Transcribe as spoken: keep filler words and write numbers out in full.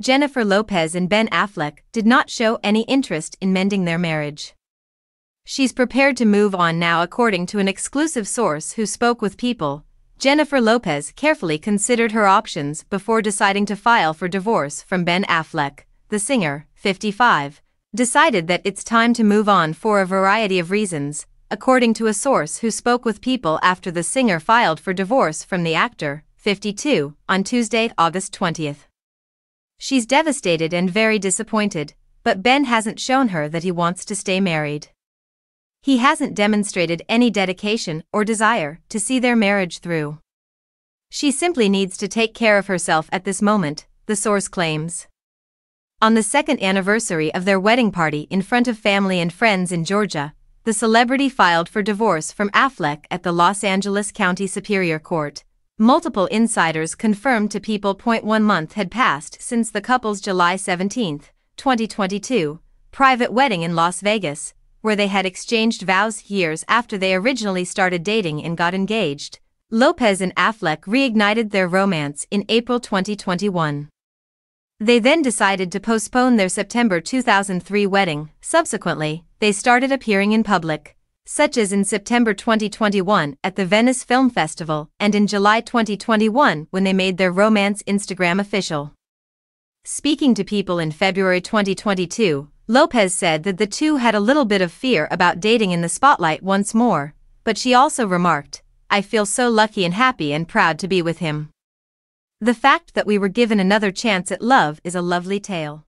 Jennifer Lopez and Ben Affleck did not show any interest in mending their marriage. She's prepared to move on now, according to an exclusive source who spoke with People. Jennifer Lopez carefully considered her options before deciding to file for divorce from Ben Affleck. The singer, fifty-five, decided that it's time to move on for a variety of reasons, according to a source who spoke with People after the singer filed for divorce from the actor, fifty-two, on Tuesday, August twentieth. She's devastated and very disappointed, but Ben hasn't shown her that he wants to stay married. He hasn't demonstrated any dedication or desire to see their marriage through. She simply needs to take care of herself at this moment, the source claims. On the second anniversary of their wedding party in front of family and friends in Georgia, the celebrity filed for divorce from Affleck at the Los Angeles County Superior Court. Multiple insiders confirmed to People. One month had passed since the couple's July seventeenth, twenty twenty-two, private wedding in Las Vegas, where they had exchanged vows years after they originally started dating and got engaged. Lopez and Affleck reignited their romance in April twenty twenty-one. They then decided to postpone their September two thousand three wedding. Subsequently, they started appearing in public, such as in September twenty twenty-one at the Venice Film Festival and in July twenty twenty-one when they made their romance Instagram official. Speaking to People in February twenty twenty-two, Lopez said that the two had a little bit of fear about dating in the spotlight once more, but she also remarked, "I feel so lucky and happy and proud to be with him. The fact that we were given another chance at love is a lovely tale."